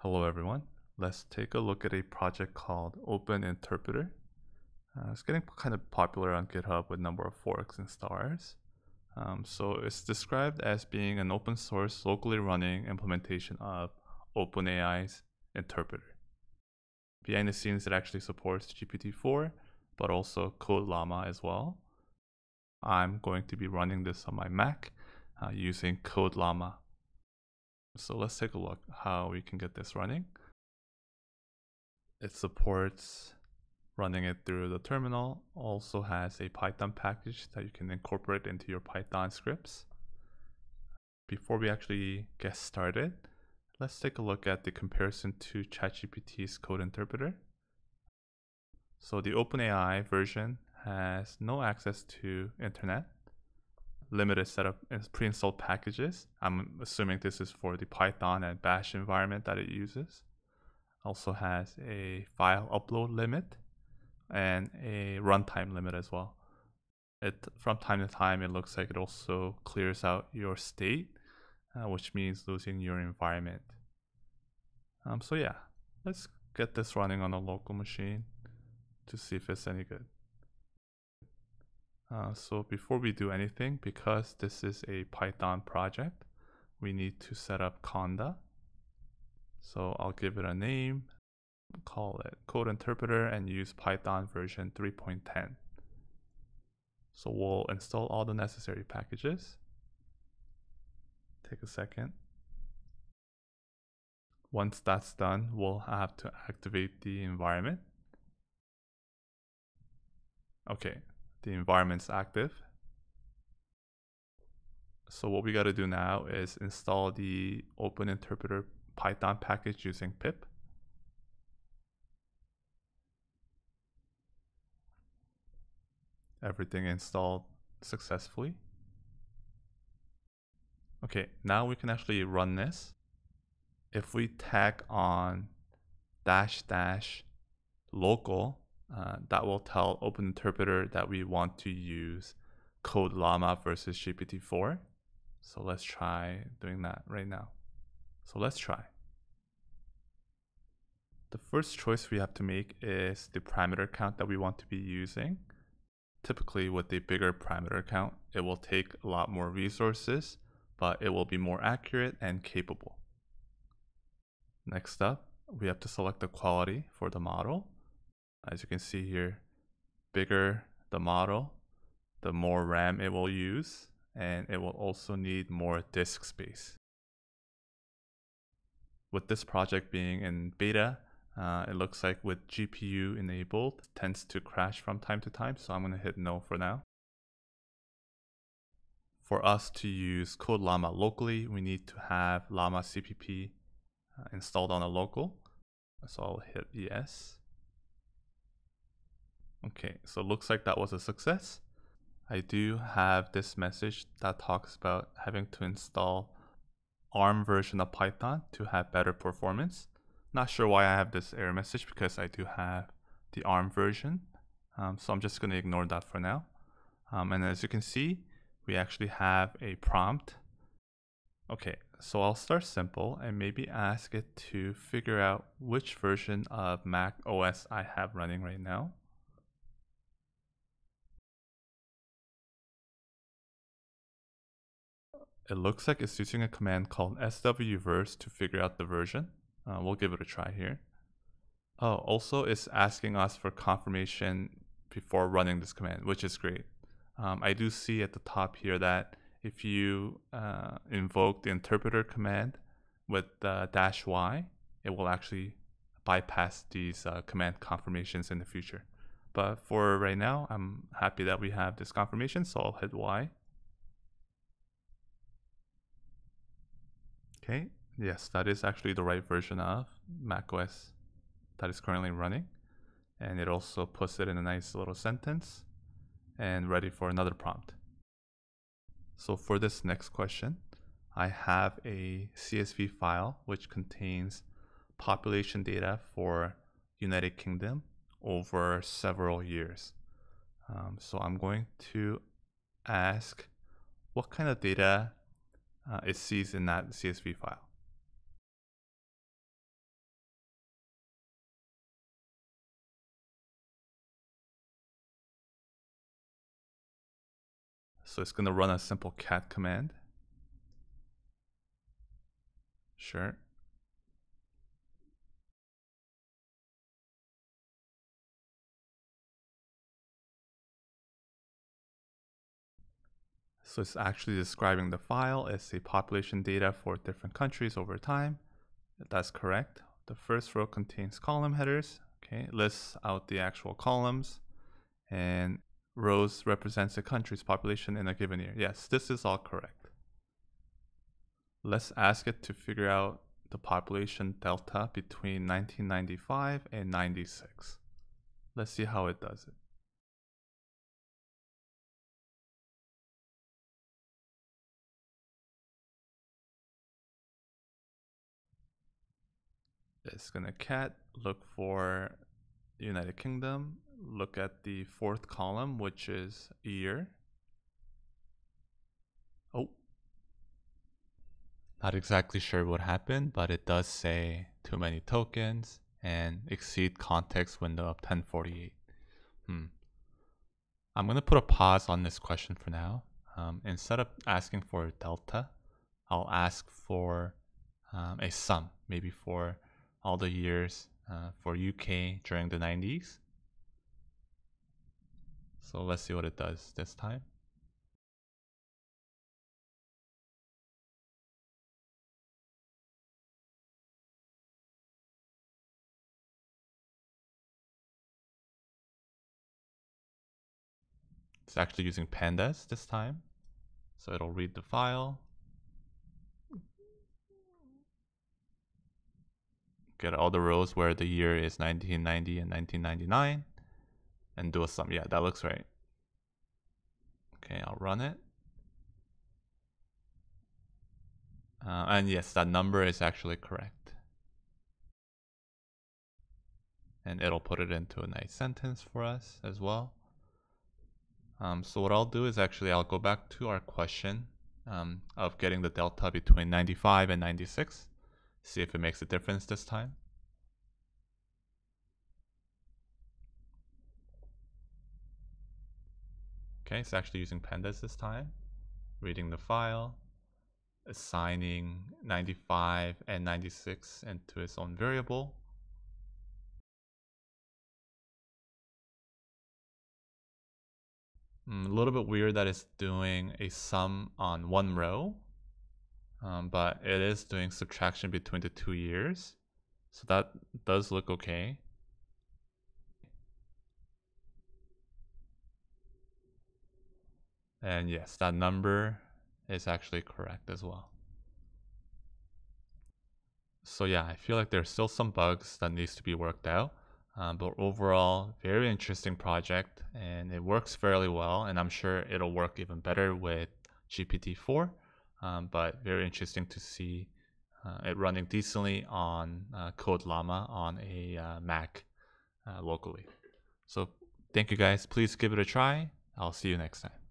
Hello everyone, let's take a look at a project called Open Interpreter. It's getting kind of popular on GitHub with a number of forks and stars. So it's described as being an open source, locally running implementation of OpenAI's interpreter. Behind the scenes, it actually supports GPT-4, but also Code Llama as well. I'm going to be running this on my Mac using Code Llama. So let's take a look how we can get this running. It supports running it through the terminal, also has a Python package that you can incorporate into your Python scripts. Before we actually get started, let's take a look at the comparison to ChatGPT's Code Interpreter. So the OpenAI version has no access to internet, limited setup and pre-installed packages. I'm assuming this is for the Python and Bash environment that it uses. Also has a file upload limit and a runtime limit as well. From time to time, it looks like it also clears out your state, which means losing your environment. So yeah, let's get this running on a local machine to see if it's any good. So before we do anything, because this is a Python project, we need to set up Conda. So I'll give it a name, call it Code Interpreter, and use Python version 3.10. So we'll install all the necessary packages. Take a second. Once that's done, we'll have to activate the environment. Okay. The environment's active. So what we got to do now is install the Open Interpreter Python package using pip. Everything installed successfully. Okay, now we can actually run this. If we tag on -- local, that will tell Open Interpreter that we want to use Code Llama versus GPT-4. So let's try doing that right now. So let's try. The first choice we have to make is the parameter count that we want to be using. Typically with a bigger parameter count, it will take a lot more resources, but it will be more accurate and capable. Next up, we have to select the quality for the model. As you can see here, bigger the model, the more RAM it will use, and it will also need more disk space. With this project being in beta, it looks like with GPU enabled, it tends to crash from time to time, so I'm going to hit no for now. For us to use Code Llama locally, we need to have LlamaCPP installed on a local, so I'll hit yes. Okay, so it looks like that was a success. I do have this message that talks about having to install ARM version of Python to have better performance. Not sure why I have this error message because I do have the ARM version. So I'm just going to ignore that for now. And as you can see, we actually have a prompt. Okay, so I'll start simple and maybe ask it to figure out which version of macOS I have running right now. It looks like it's using a command called sw_vers to figure out the version. We'll give it a try here. Oh, also it's asking us for confirmation before running this command, which is great. I do see at the top here that if you invoke the interpreter command with -y, it will actually bypass these command confirmations in the future. But for right now, I'm happy that we have this confirmation, so I'll hit Y. Okay, yes, that is actually the right version of macOS that is currently running. And it also puts it in a nice little sentence and ready for another prompt. So for this next question, I have a CSV file which contains population data for United Kingdom over several years. So I'm going to ask what kind of data it sees in that CSV file. So it's going to run a simple cat command. Sure. So it's actually describing the file as the population data for different countries over time. That's correct. The first row contains column headers. Okay, lists out the actual columns, and rows represents the country's population in a given year. Yes, this is all correct. Let's ask it to figure out the population delta between 1995 and 96. Let's see how it does it. It's gonna cat look for United Kingdom, look at the fourth column, which is year. Oh, not exactly sure what happened, but it does say too many tokens and exceed context window of 1048. I'm gonna put a pause on this question for now. Instead of asking for a delta, I'll ask for a sum, maybe for all the years for UK during the 90s. So let's see what it does this time. It's actually using pandas this time. So it'll read the file, get all the rows where the year is 1990 and 1999, and do a sum. Yeah, that looks right. Okay, I'll run it. And yes, that number is actually correct. And it'll put it into a nice sentence for us as well. So what I'll do is actually I'll go back to our question of getting the delta between 95 and 96. See if it makes a difference this time. Okay, it's actually using pandas this time, reading the file, assigning 95 and 96 into its own variable. A little bit weird that it's doing a sum on one row. But it is doing subtraction between the 2 years. So that does look okay. And yes, that number is actually correct as well. So yeah, I feel like there's still some bugs that needs to be worked out. But overall, very interesting project, and it works fairly well. And I'm sure it'll work even better with GPT-4. But very interesting to see it running decently on Code Llama on a Mac locally. So thank you guys. Please give it a try. I'll see you next time.